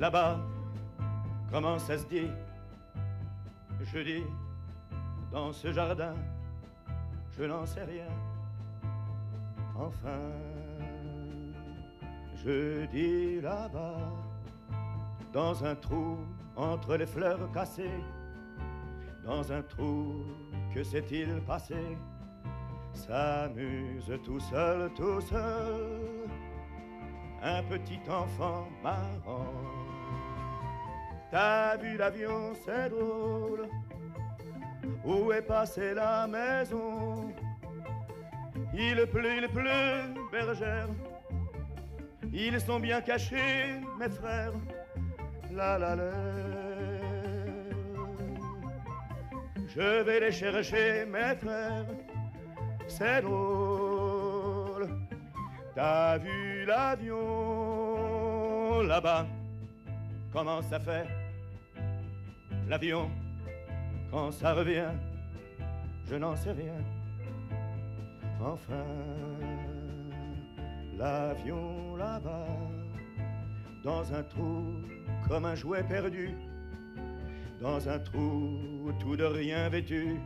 là-bas, comment ça se dit? Je dis, dans ce jardin, je n'en sais rien. Enfin, je dis là-bas, dans un trou entre les fleurs cassées, dans un trou, que s'est-il passé? S'amuse tout seul, un petit enfant marrant. T'as vu l'avion, c'est drôle, où est passée la maison? Il pleut, bergère, ils sont bien cachés, mes frères. La la la, je vais les chercher, mes frères, c'est drôle. T'as vu l'avion là-bas, comment ça fait? L'avion, quand ça revient, je n'en sais rien. Enfin, l'avion là-bas, dans un trou comme un jouet perdu, dans un trou tout de rien vêtu,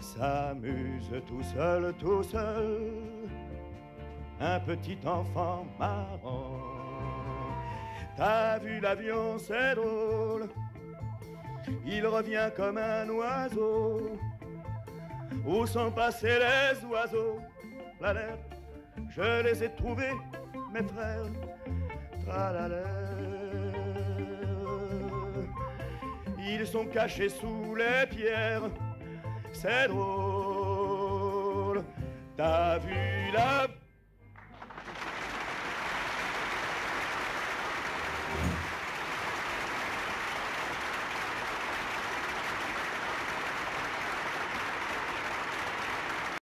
s'amuse tout seul, un petit enfant marrant. T'as vu l'avion, c'est drôle, il revient comme un oiseau. Où sont passés les oiseaux? Tralalère, je les ai trouvés, mes frères. Tralalère, ils sont cachés sous les pierres. C'est drôle, t'as vu la